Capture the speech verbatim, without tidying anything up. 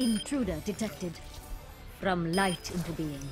Intruder detected. From light into being.